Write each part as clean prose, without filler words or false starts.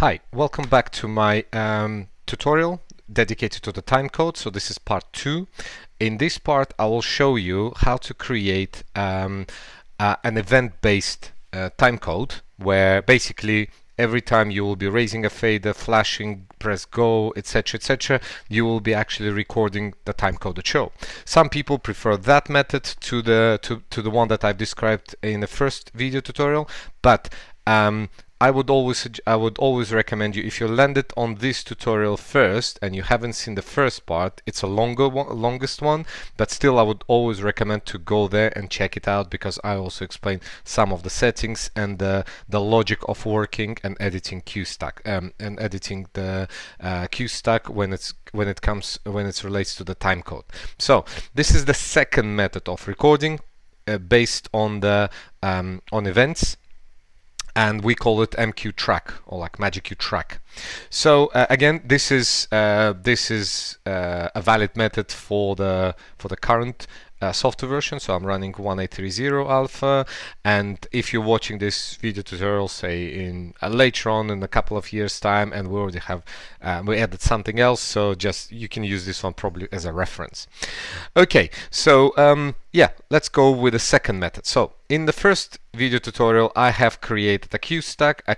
Hi, welcome back to my tutorial dedicated to the timecode. So this is part 2. In this part, I will show you how to create an event-based timecode, where basically every time you will be raising a fader, flashing, press go, etc., you will be actually recording the timecoded show. Some people prefer that method to the one that I've described in the first video tutorial, but I would always recommend you, if you landed on this tutorial first and you haven't seen the first part, it's a longest one, but still I would always recommend to go there and check it out, because I also explain some of the settings and the logic of working and editing Cue Stack and editing the Cue Stack when it relates to the timecode. So this is the second method of recording based on the on events. And we call it MQ track, or like magic Q track. So again, this is a valid method for the current software version. So I'm running 1.8.3.0 alpha, and if you're watching this video tutorial, say in later on in a couple of years' time, and we already have we added something else, so just you can use this one probably as a reference. Okay, so yeah, let's go with the second method. So in the first video tutorial, I have created a Cue Stack, a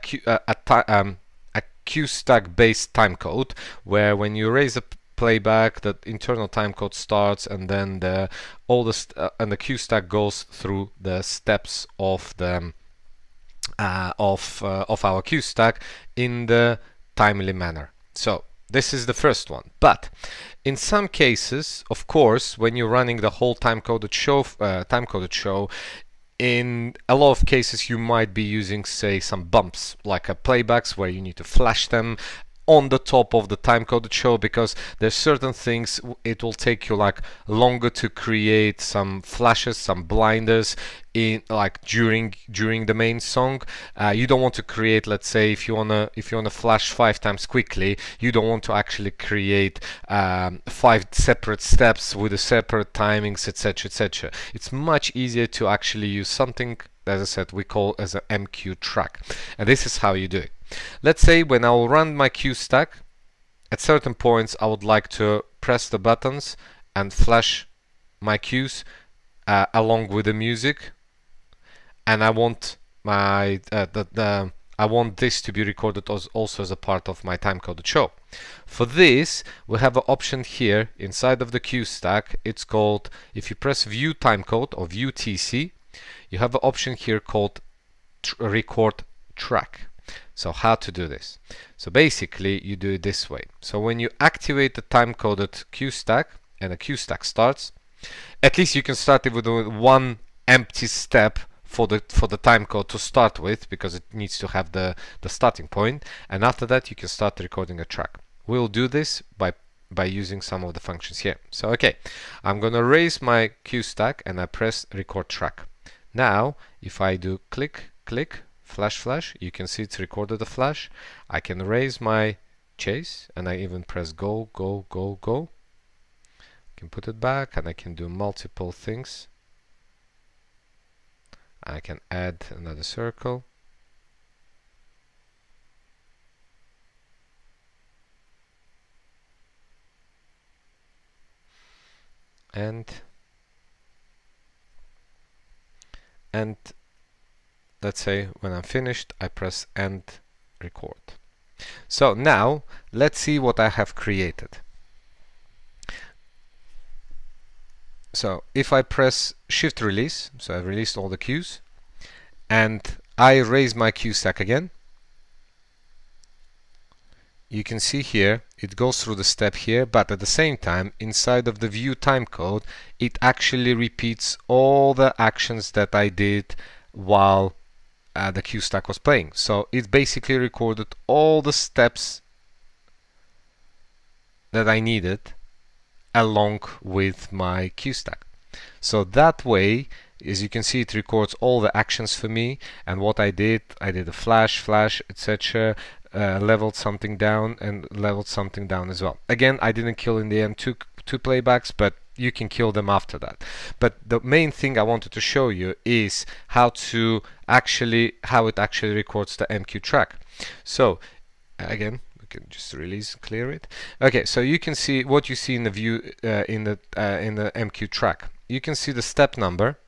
Cue Stack based timecode, where when you raise a playback, that internal timecode starts, and then the Cue Stack goes through the steps of the of our Cue Stack in the timely manner. So this is the first one, but in some cases, of course, when you're running the whole timecoded show, in a lot of cases you might be using, say, some bumps like playbacks where you need to flash them on the top of the timecoded show, because there's certain things it will take you like longer to create, some flashes, some blinders in like during the main song. You don't want to create, let's say, if you wanna flash 5 times quickly, you don't want to actually create 5 separate steps with the separate timings, etc. It's much easier to actually use something, as I said, we call as an MQ track, and this is how you do it. Let's say when I will run my Cue Stack, at certain points I would like to press the buttons and flash my cues along with the music, and I want my I want this to be recorded also as a part of my timecoded show. For this, we have an option here inside of the Cue Stack. It's called, if you press View Timecode or View TC, you have an option here called Record Track. So how to do this? So basically you do it this way. So when you activate the timecoded Cue Stack and a Cue Stack starts, at least you can start it with one empty step for the timecode to start with, because it needs to have the starting point, and after that you can start recording a track. We'll do this by using some of the functions here. So okay, I'm gonna raise my Cue Stack and I press record track. Now if I do click, click, flash, flash, you can see it's recorded a flash. I can raise my chase and I even press go, go, go, go. I can put it back and I can do multiple things. I can add another circle. And let's say when I'm finished, I press end record. So now let's see what I have created. So if I press shift release, so I've released all the cues, and I raise my Cue Stack again, you can see here it goes through the step here, but at the same time inside of the view timecode it actually repeats all the actions that I did while the Cue Stack was playing. So it basically recorded all the steps that I needed along with my Cue Stack. So that way, as you can see, it records all the actions for me, and what I did a flash, flash, etc., leveled something down and leveled something down as well. Again, I didn't kill in the end two playbacks, but you can kill them after that. But the main thing I wanted to show you is how it actually records the MQ track. So again, we can just release, clear it. Okay, so you can see what you see in the view in the MQ track. You can see the step number.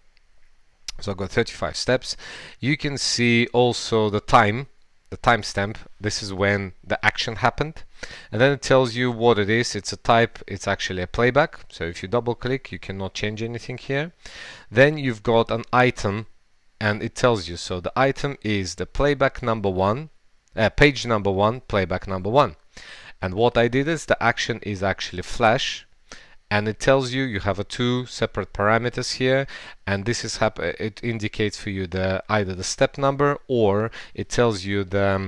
So I've got 35 steps. You can see also the time, the timestamp. This is when the action happened. And then it tells you what it is. It's a type. It's actually a playback. So if you double click, you cannot change anything here. Then you've got an item, and it tells you. So the item is the playback number one, page number one, playback number one. And what I did is the action is actually flash. And it tells you you have two separate parameters here, and this is it indicates for you the either the step number, or it tells you the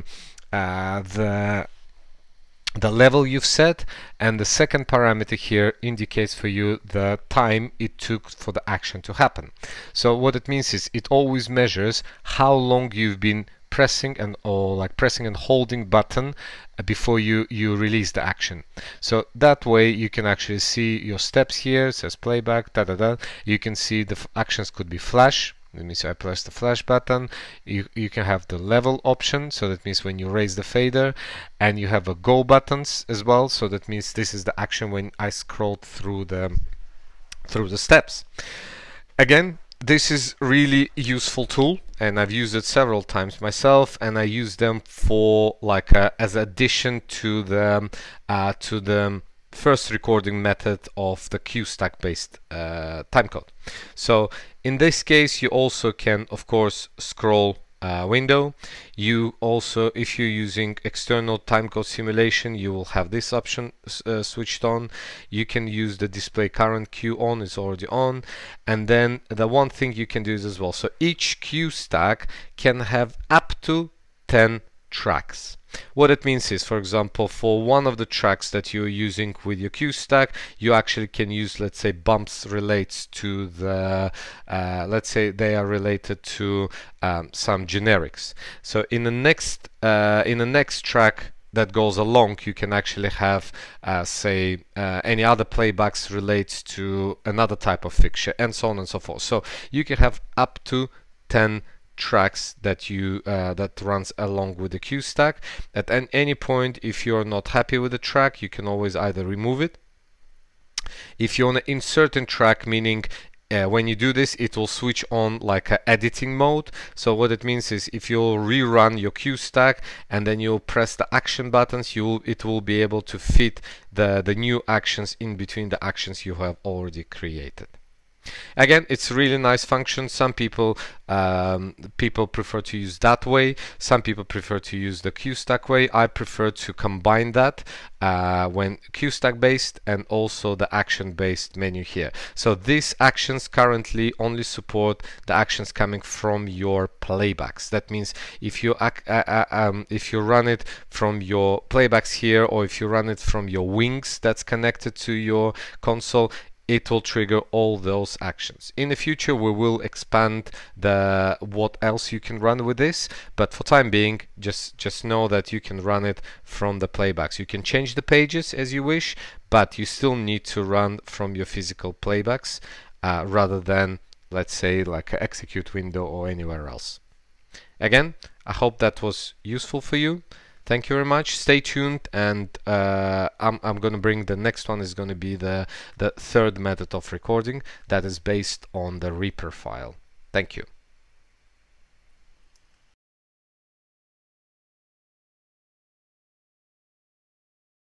level you've set, and the second parameter here indicates for you the time it took for the action to happen. So what it means is it always measures how long you've been pressing and pressing and holding button before you release the action. So that way you can actually see your steps here. It says playback, You can see the actions could be flash. That means I press the flash button. You can have the level option. So that means when you raise the fader, and you have a go buttons as well. So that means this is the action when I scrolled through the steps. Again, this is really useful tool, and I've used it several times myself, and I use them for as addition to the first recording method of the Cue Stack based timecode. So in this case, you also can of course scroll window. You also, if you're using external timecode simulation, you will have this option switched on. You can use the display current cue on, it's already on. And then the one thing you can do is as well, so each cue stack can have up to 10 tracks. What it means is, for example, for one of the tracks that you're using with your Cue Stack, you actually can use, let's say, bumps relates to the, let's say they are related to some generics. So in the next track that goes along, you can actually have, any other playbacks relates to another type of fixture, and so on and so forth. So you can have up to 10 tracks that you that runs along with the Cue Stack. At any point, if you're not happy with the track, you can always either remove it. If you want to insert a track, meaning when you do this, it will switch on editing mode. So what it means is, if you'll rerun your Cue Stack and then you'll press the action buttons, it will be able to fit the new actions in between the actions you have already created. Again, it's a really nice function. Some people prefer to use that way. Some people prefer to use the Cue Stack way. I prefer to combine that when Cue Stack based and also the action based menu here. So these actions currently only support the actions coming from your playbacks. That means if you run it from your playbacks here, or if you run it from your wings that's connected to your console, it will trigger all those actions. In the future, we will expand the what else you can run with this, but for time being, just know that you can run it from the playbacks. You can change the pages as you wish, but you still need to run from your physical playbacks rather than, let's say, an execute window or anywhere else. Again, I hope that was useful for you. Thank you very much. Stay tuned, and I'm going to bring the next one is going to be the third method of recording that is based on the Reaper file. Thank you.